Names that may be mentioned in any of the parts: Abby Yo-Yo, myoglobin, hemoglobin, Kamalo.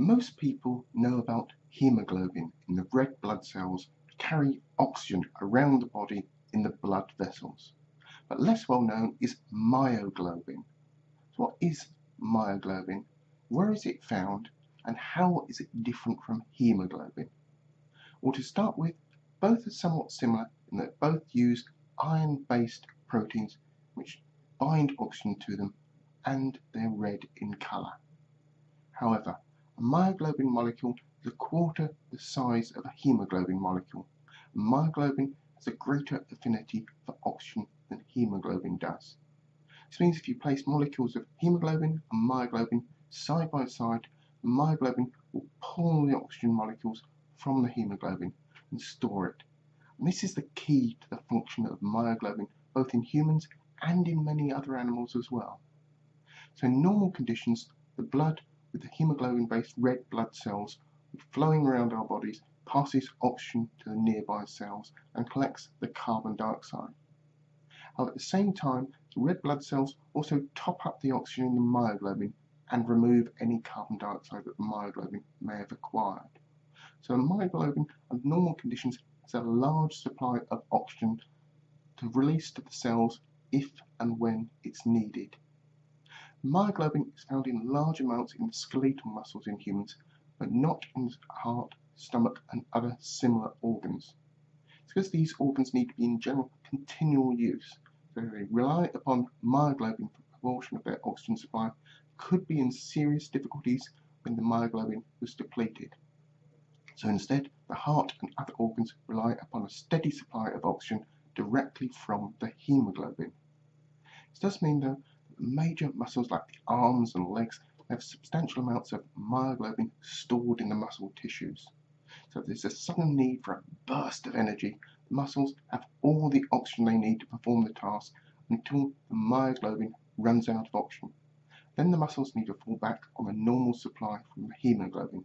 Most people know about hemoglobin in the red blood cells that carry oxygen around the body in the blood vessels. But less well known is myoglobin. So what is myoglobin? Where is it found? And how is it different from hemoglobin? Well, to start with, both are somewhat similar in that both use iron-based proteins which bind oxygen to them, and they're red in colour. However, a myoglobin molecule is a quarter the size of a hemoglobin molecule. Myoglobin has a greater affinity for oxygen than hemoglobin does. This means if you place molecules of hemoglobin and myoglobin side by side, myoglobin will pull the oxygen molecules from the hemoglobin and store it. And this is the key to the function of myoglobin, both in humans and in many other animals as well. So in normal conditions, the blood with the hemoglobin-based red blood cells flowing around our bodies passes oxygen to the nearby cells and collects the carbon dioxide. At the same time, the red blood cells also top up the oxygen in the myoglobin and remove any carbon dioxide that the myoglobin may have acquired. So the myoglobin, under normal conditions, has a large supply of oxygen to release to the cells if and when it's needed. Myoglobin is found in large amounts in skeletal muscles in humans, but not in the heart, stomach and other similar organs. It's because these organs need to be in general continual use. So they rely upon myoglobin for a proportion of their oxygen supply, could be in serious difficulties when the myoglobin was depleted. So instead, the heart and other organs rely upon a steady supply of oxygen directly from the hemoglobin. This does mean, though, major muscles like the arms and legs have substantial amounts of myoglobin stored in the muscle tissues. So if there's a sudden need for a burst of energy, the muscles have all the oxygen they need to perform the task until the myoglobin runs out of oxygen. Then the muscles need to fall back on the normal supply from the hemoglobin.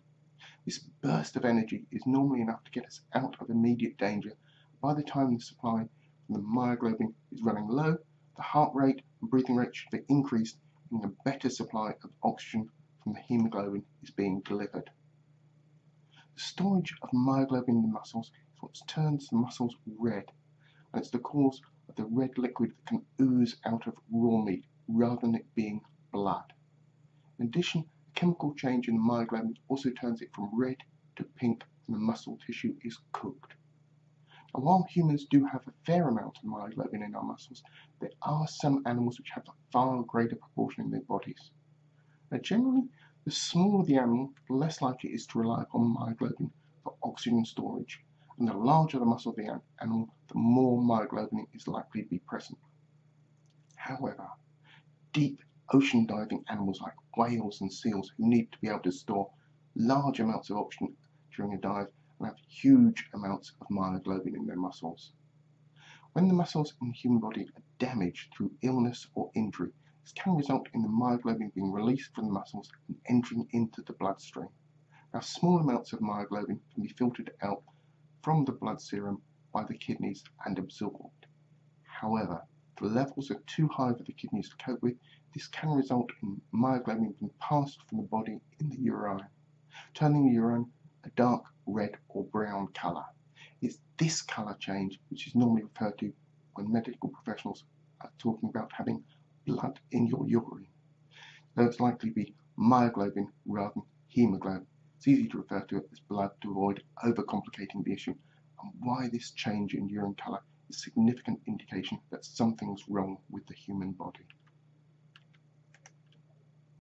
This burst of energy is normally enough to get us out of immediate danger. By the time the supply from the myoglobin is running low, the heart rate and breathing rate should be increased and a better supply of oxygen from the hemoglobin is being delivered. The storage of myoglobin in the muscles is what turns the muscles red, and it's the cause of the red liquid that can ooze out of raw meat rather than it being blood. In addition, a chemical change in the myoglobin also turns it from red to pink when the muscle tissue is cooked. And while humans do have a fair amount of myoglobin in our muscles, there are some animals which have a far greater proportion in their bodies. Now generally, the smaller the animal, the less likely it is to rely upon myoglobin for oxygen storage, and the larger the muscle of the animal, the more myoglobin is likely to be present. However, deep ocean diving animals like whales and seals who need to be able to store large amounts of oxygen during a dive have huge amounts of myoglobin in their muscles. When the muscles in the human body are damaged through illness or injury, this can result in the myoglobin being released from the muscles and entering into the bloodstream. Now, small amounts of myoglobin can be filtered out from the blood serum by the kidneys and absorbed. However, if the levels are too high for the kidneys to cope with, this can result in myoglobin being passed from the body in the urine, turning the urine a dark red or brown colour. It's this colour change which is normally referred to when medical professionals are talking about having blood in your urine. Though it's likely to be myoglobin rather than hemoglobin, it's easy to refer to it as blood to avoid overcomplicating the issue, and why this change in urine colour is a significant indication that something's wrong with the human body.